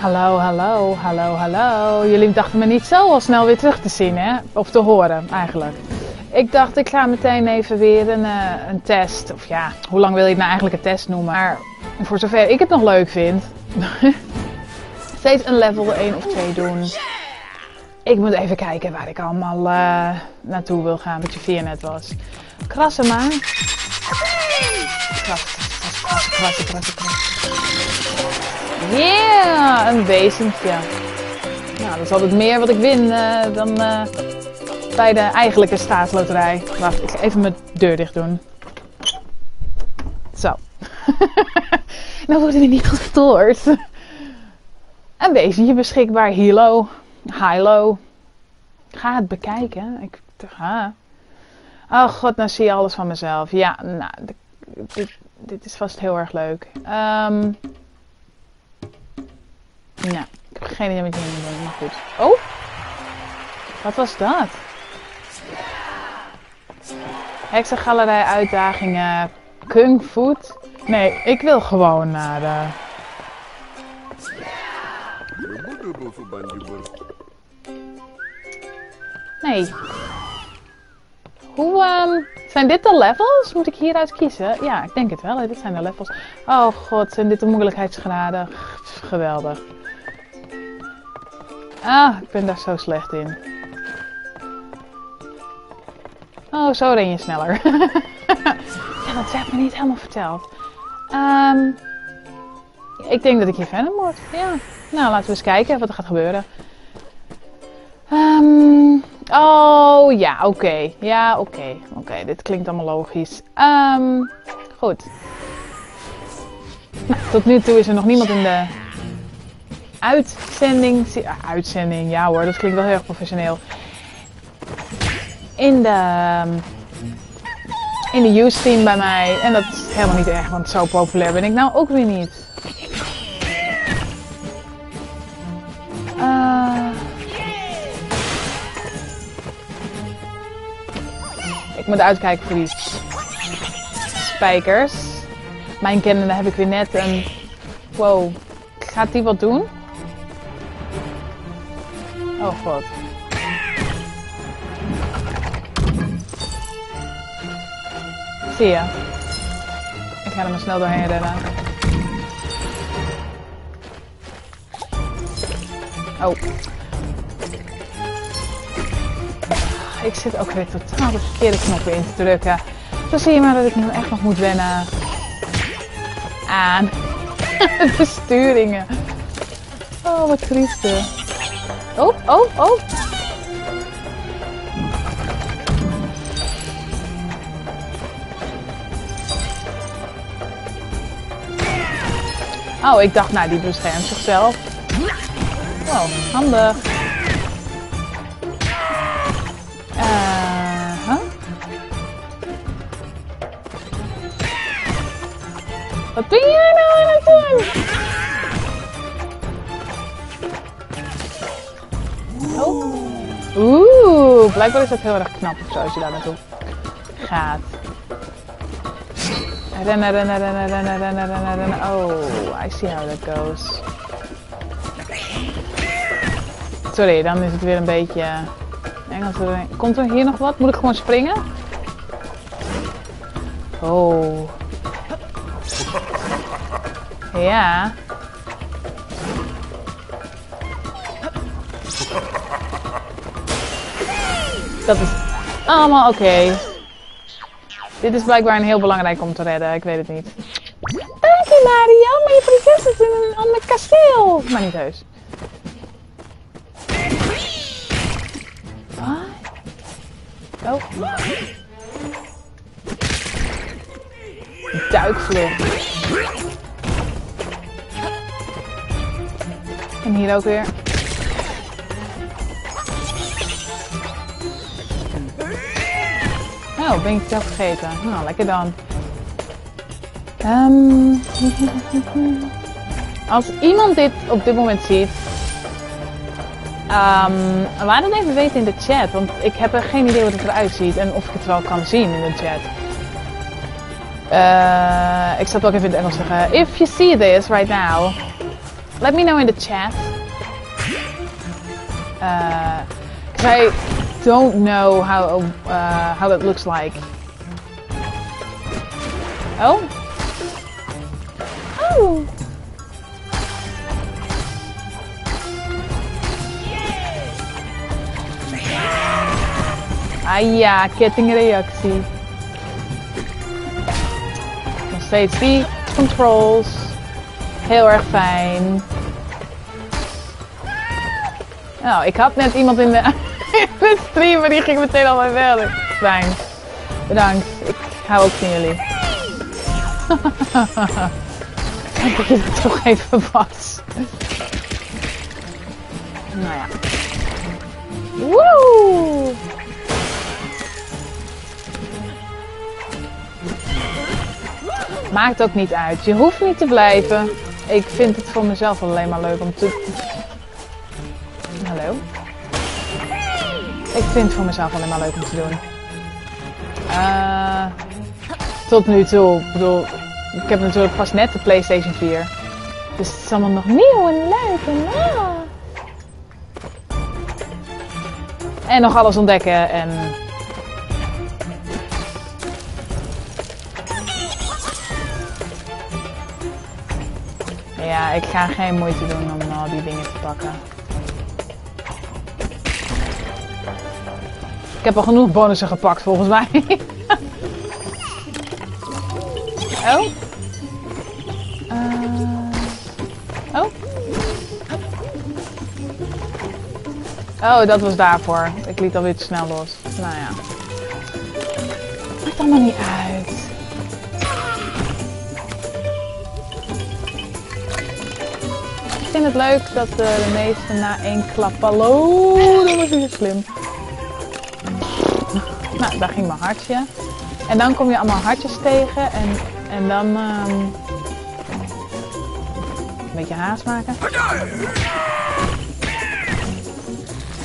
Hallo, hallo, hallo, hallo. Jullie dachten me niet zo al snel weer terug te zien, hè? Of te horen, eigenlijk. Ik dacht, ik ga meteen even weer een test. Of ja, hoe lang wil je het nou eigenlijk een test noemen? Maar voor zover ik het nog leuk vind, steeds een level 1 of 2 doen. Ik moet even kijken waar ik allemaal naartoe wil gaan, wat je via net was. Krassen maar. Krassen. Yeah, een wezentje. Nou, dat is altijd meer wat ik win dan bij de eigenlijke staatsloterij. Wacht, ik ga even mijn deur dicht doen. Zo. Nou worden we niet gestoord. Een wezentje beschikbaar, Hilo. Hilo. Ga het bekijken. Ik ga. Oh god, nou zie je alles van mezelf. Ja, nou, dit is vast heel erg leuk. Nou, ik heb geen idee wat je moet doen, maar goed. Oh! Wat was dat? Heksengalerij uitdagingen. Kung Fu. Nee, ik wil gewoon naar de... Nee. Hoe, zijn dit de levels? Moet ik hieruit kiezen? Ja, ik denk het wel. Hè. Dit zijn de levels. Oh god, zijn dit de moeilijkheidsgraden? Geweldig. Ah, ik ben daar zo slecht in. Oh, zo ren je sneller. Ja, dat werd me niet helemaal verteld. Ik denk dat ik hier verder moet. Ja. Nou, laten we eens kijken wat er gaat gebeuren. Oh, ja, oké. Ja, oké. Oké, dit klinkt allemaal logisch. Goed. Nou, tot nu toe is er nog niemand in de uitzending. Uitzending, ja hoor, dat klinkt wel heel erg professioneel. In de Ustream bij mij. En dat is helemaal niet erg, want zo populair ben ik nou ook weer niet. Ik moet uitkijken voor die spijkers. Mijn kennende heb ik weer net een... Wow. Gaat die wat doen? Oh god. Zie je. Ik ga er maar snel doorheen rennen. Oh. Ik zit ook weer totaal de verkeerde knoppen in te drukken. Zo zie je maar dat ik nu echt nog moet wennen aan de sturingen. Oh, wat trieste. Oh, oh, oh. Oh, ik dacht, nou, die beschermt zichzelf. Wow, handig. Wat ben jij nou aan het doen? Oh. Oeh, blijkbaar is dat heel erg knap of zo als je daar naartoe gaat. Rennen, rennen, rennen, rennen, rennen, rennen, rennen. Oh, I see how that goes. Sorry, dan is het weer een beetje... Komt er hier nog wat? Moet ik gewoon springen? Oh. Ja. Dat is allemaal oké. Dit is blijkbaar een heel belangrijk om te redden. Ik weet het niet. Dank je, Mario, maar je prinses is in een ander kasteel. Maar niet heus. Oh. Duikvlucht. En hier ook weer. Oh, ben ik het al vergeten. Nou, lekker dan. Als iemand dit op dit moment ziet... laat het even weten in de chat, want ik heb er geen idee hoe het eruit ziet en of ik het wel kan zien in de chat. Ik zal het ook even in het Engels zeggen. If you see this right now, Let me know in the chat. Because I don't know how that looks like. Oh. Oh. Ah ja, kettingreactie. Nog steeds die controls. Heel erg fijn. Nou, ik had net iemand in de stream, maar die ging meteen al mijn wel. Fijn. Bedankt. Ik hou ook van jullie. Kijk dat je er toch even was. Nou ja. Woe! Maakt ook niet uit. Je hoeft niet te blijven. Ik vind het voor mezelf alleen maar leuk om te... Hallo? Ik vind het voor mezelf alleen maar leuk om te doen. Tot nu toe. Ik bedoel, ik heb natuurlijk pas net de PlayStation 4. Dus het is allemaal nog nieuw en leuk en ja. En nog alles ontdekken en... Ja, ik ga geen moeite doen om al die dingen te pakken. Ik heb al genoeg bonussen gepakt volgens mij. Oh. Oh. Oh, dat was daarvoor. Ik liet alweer te snel los. Nou ja. Maakt allemaal niet uit. Ik vind het leuk dat de meesten na één klap... Hallo, dat was weer slim. Nou, daar ging mijn hartje. En dan kom je allemaal hartjes tegen en dan... een beetje haast maken.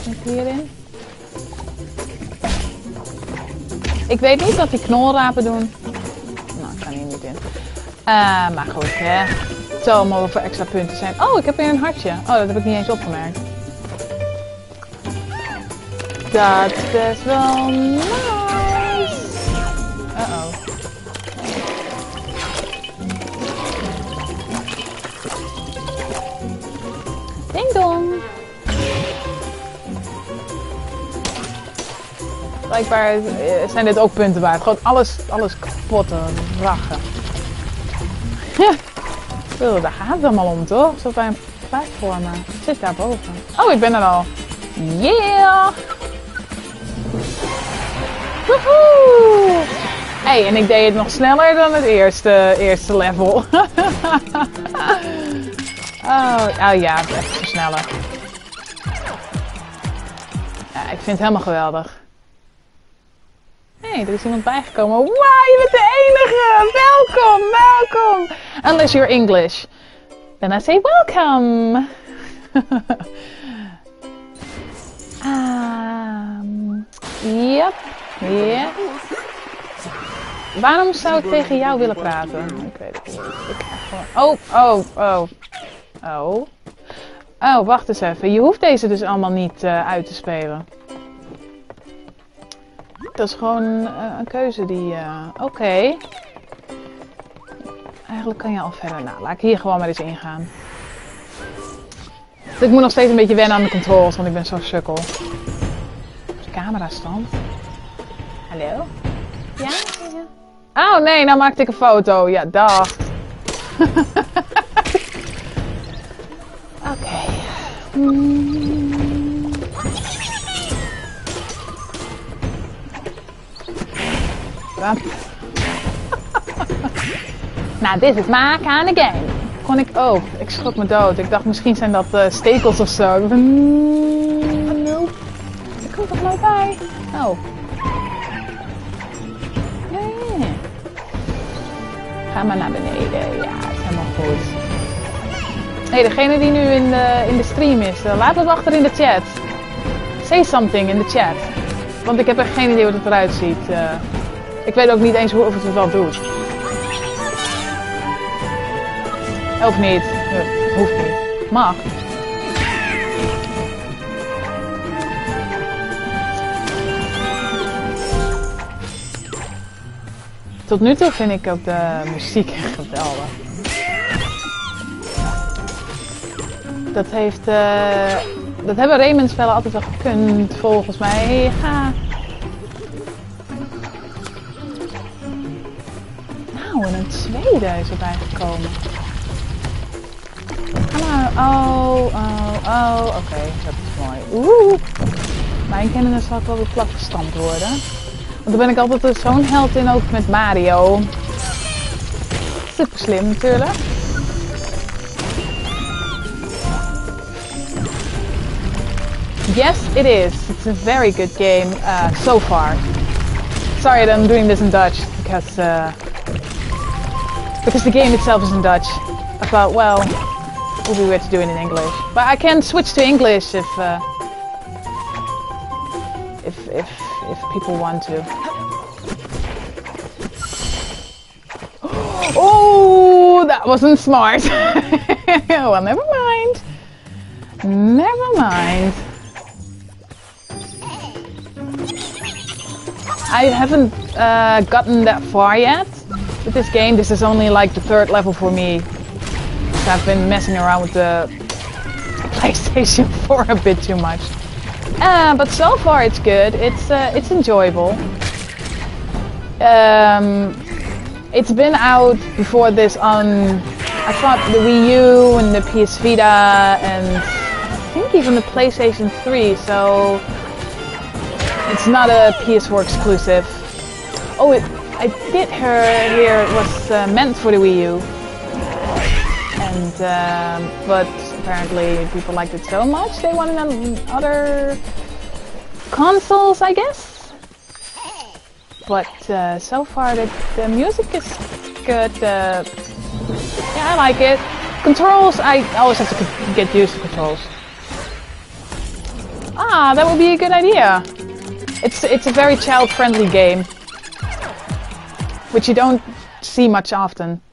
Kijk hierin. Ik weet niet wat die knolrapen doen. Nou, ik ga hier niet in. Maar goed, hè. Het zal allemaal wel voor extra punten zijn. Oh, ik heb weer een hartje. Oh, dat heb ik niet eens opgemerkt. Dat is best wel nice. Uh-oh. Ding dong. Blijkbaar zijn dit ook punten waard. Gewoon alles kapot en rachen. Ja, daar gaat het allemaal om, toch? Zo bij een platformer. Ik zit daar boven. Oh, ik ben er al. Yeah! Woehoe! Hey, en ik deed het nog sneller dan het eerste level. oh ja, echt versneller. Ja, ik vind het helemaal geweldig. Hé, hey, er is iemand bijgekomen. Wauw, je bent de enige! Welkom, welkom! Unless you're English. Then I say welcome! Yep. Yeah. Waarom zou ik tegen jou willen praten? Ik weet het niet. Ik ga gewoon... Oh. Oh, wacht eens even. Je hoeft deze dus allemaal niet uit te spelen. Dat is gewoon een keuze die... Oké. Eigenlijk kan je al verder. Nou, laat ik hier gewoon maar eens ingaan. Dus ik moet nog steeds een beetje wennen aan de controls, want ik ben zo'n sukkel. Camerastand. Hallo? Ja? Oh nee, nou maakte ik een foto. Ja, dag. Oké. Nou, dit is my kind of game. Kon ik ook. Oh, ik schrok me dood. Ik dacht misschien zijn dat stekels of zo. Ik nope. Ik kom toch nou bij. Oh. Yeah. Ga maar naar beneden. Ja, het is helemaal goed. Hey, degene die nu in de stream is, laat het achter in de chat. Say something in de chat. Want ik heb echt geen idee hoe het eruit ziet. Ik weet ook niet eens of het wel doet. Of niet. Dat hoeft niet. Mark. Tot nu toe vind ik ook de muziek geweldig. Dat hebben Rayman-spellen altijd wel gekund, volgens mij. Ja. Nou, en een tweede is erbij gekomen. Oh, oké, dat is mooi. Oeh, mijn kennende zal ik wel weer platgestampt worden. Want daar ben ik altijd zo'n held in, ook met Mario. Super slim natuurlijk. Yes, it is. It's a very good game so far. Sorry that I'm doing this in Dutch because the game itself is in Dutch. I thought, well, it would be weird to do it in English. But I can switch to English if people want to. Oh, that wasn't smart. Well, never mind. Never mind. I haven't gotten that far yet with this game. This is only like the third level for me. I've been messing around with the PlayStation 4 a bit too much. But so far it's good. It's enjoyable. It's been out before this on, I thought, the Wii U and the PS Vita and I think even the PlayStation 3. So it's not a PS4 exclusive. Oh, I did hear it was meant for the Wii U, and but. Apparently people liked it so much, they wanted them on other consoles, I guess. But so far the music is good. Yeah, I like it. Controls, I always have to get used to controls. Ah, that would be a good idea. It's a very child-friendly game, which you don't see much often.